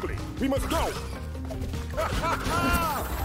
Quickly, we must go! Ha ha ha!